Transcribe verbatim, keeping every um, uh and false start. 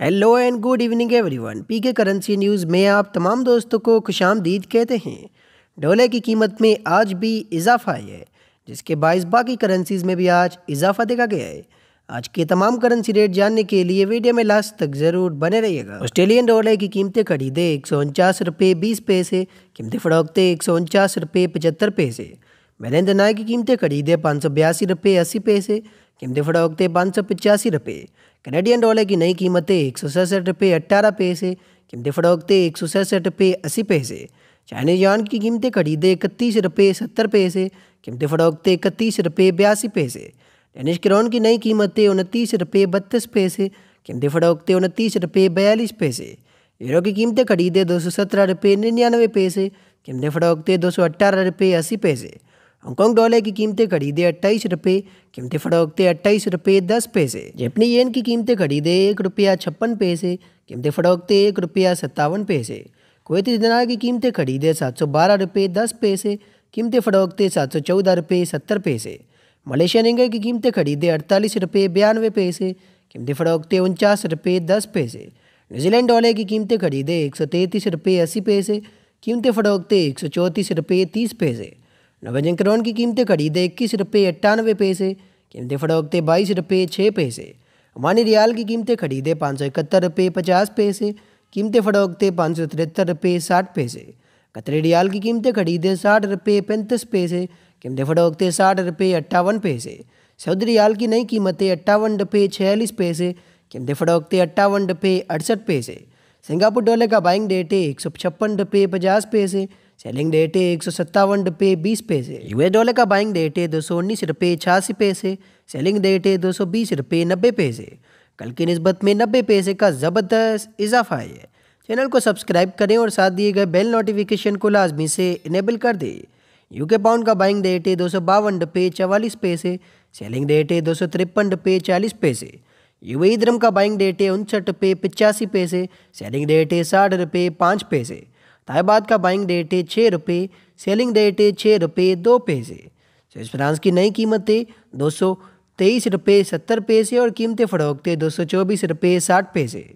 Hello and good evening everyone. PK currency news में आप तमाम दोस्तों को खुशामदीद कहते हैं। डॉलर की कीमत में आज भी इजाफा है, जिसके बायस बाकी करेंसीज़ में भी आज इजाफा देखा गया है। आज के तमाम करेंसी रेट जानने के लिए वीडियो में लास्ट तक ज़रूर बने रहिएगा। ऑस्ट्रेलियन डॉलर की कीमतें खरीदे एक सौ उनचास रुपये बीस पैसे, कीमतें फ़रोख्ते एक सौ उनचास रुपये पचहत्तर पैसे। महेंद्र नाय की कीमतें खरीदे पाँच सौ बयासी रुपये अस्सी पैसे, कीमतें फ़रोख्ते पाँच सौ पचासी रुपये। कैनेडियन डॉलर की नई कीमतें एक सौ सड़सठ रुपये अट्ठारह पैसे, कीमतें फ़रोख्ते एक सौ सड़सठ रुपये अस्सी पैसे। चाइनीज यान की कीमतें खरीदे इकतीस रुपये सत्तर पैसे, कीमतें फ़रोख्ते इकतीस रुपये बयासी पैसे। डेनिश क्रोन की नई कीमतें उनतीस रुपये बत्तीस पैसे, कीमतें फ़रोख्ते उनतीस रुपये बयालीस पैसे। यूरो की कीमतें खरीदे दो सौ सत्रह रुपये निन्यानवे पैसे, कीमतें फ़रोख्ते दो सौ अट्ठारह रुपये अस्सी पैसे। हांगकॉन्ग डॉलर की कीमतें खरीदे अट्ठाईस रुपये, कीमतें फ़रोख्ते अट्ठाईस रुपये दस पैसे। जापानी येन की कीमतें खरीदे एक रुपया छप्पन पैसे, कीमतें फ़रोख्ते एक रुपया सत्तावन पैसे। कुवैती दिनार की कीमतें खरीदे सात सौ बारह रुपये दस पैसे, कीमतें फ़रोख्ते सात सौ चौदह रुपये सत्तर पैसे। मलेशियन रिंगल की कीमतें खरीदे अड़तालीस रुपये बयानवे पैसे, कीमतें फ़रोख्ते उनचास रुपये दस पैसे। न्यूजीलैंड डॉलर की कीमतें खरीदे एक सौ तैंतीस रुपये अस्सी पैसे, कीमतें फ़रोख्ते एक सौ चौंतीस रुपये तीस पैसे। नॉर्वेजियन क्रोन की कीमतें खरीदे इक्कीस रुपये अट्ठानवे पैसे, कीमतें फ़रोख्ते बाईस रुपये छः पैसे। ओमानी रियाल की कीमतें खरीदे पाँच सौ इकहत्तर रुपये पचास पैसे, कीमतें फ़रोख्ते पाँच सौ तिहत्तर रुपये साठ पैसे। कतरी रियाल की कीमतें खरीदे साठ रुपये पैंतीस पैसे, कीमतें फ़रोख्ते साठ रुपये अट्ठावन पैसे। सऊदी रियाल की नई कीमतें अट्ठावन रुपये छियालीस पैसे, कीमतें फ़रोख्ते अट्ठावन रुपये अड़सठ पैसे। सिंगापुर डॉलर का बाइंग डेट है एक सौ छप्पन रुपये पचास पैसे, सेलिंग डेट है एक सौ सत्तावन रुपये बीस पैसे। यूएस डॉलर का बाइंग डेट है दो सौ उन्नीस रुपये छियासी पैसे, सेलिंग डेट है दो सौ बीस रुपये नब्बे पैसे। कल की निस्बत में नब्बे पैसे का ज़बरदस्त इजाफा है। चैनल को सब्सक्राइब करें और साथ दिए गए बेल नोटिफिकेशन को लाजमी से इनेबल कर दें। यूके पाउंड का बाइंग डेट है दो सौ बावन रुपये चवालीस पैसे, सेलिंग डेट है दो सौ तिरपन रुपये चालीस पैसे। यूएई दिरहम का बाइंग डेट है उनसठ रुपये पचासी पैसे, सेलिंग डेट है साठ रुपये पाँच पैसे। ताय बाद का बाइंग डेट है छः रुपये, सेलिंग डेट है छः रुपये दो पैसे। स्विस फ्रांस की नई कीमतें दो सौ तेईस रुपये सत्तर पैसे और कीमतें फ़रोख्ते दो सौ चौबीस रुपये साठ पैसे।